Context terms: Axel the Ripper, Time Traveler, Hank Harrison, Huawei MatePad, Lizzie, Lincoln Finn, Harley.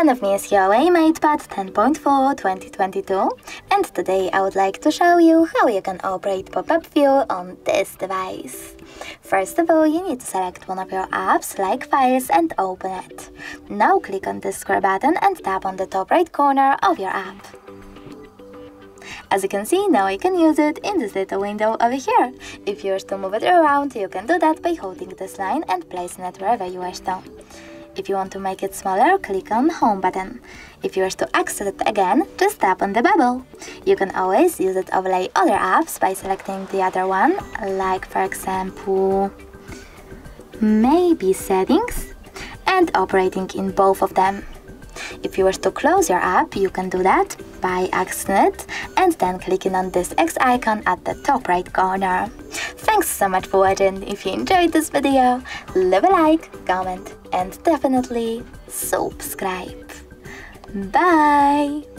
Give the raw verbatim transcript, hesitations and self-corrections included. Again, of me is Huawei MatePad ten point four twenty twenty-two, and today I would like to show you how you can operate pop-up view on this device. First of all, you need to select one of your apps, like Files, and open it. Now click on the square button and tap on the top right corner of your app. As you can see, now you can use it in this little window over here. If you wish to move it around, you can do that by holding this line and placing it wherever you wish to. If you want to make it smaller, click on Home button. If you wish to access it again, just tap on the bubble. You can always use it to overlay other apps by selecting the other one, like for example, maybe Settings, and operating in both of them. If you wish to close your app, you can do that by accessing it and then clicking on this X icon at the top right corner. Thanks so much for watching. If you enjoyed this video, leave a like, comment, and definitely subscribe. Bye!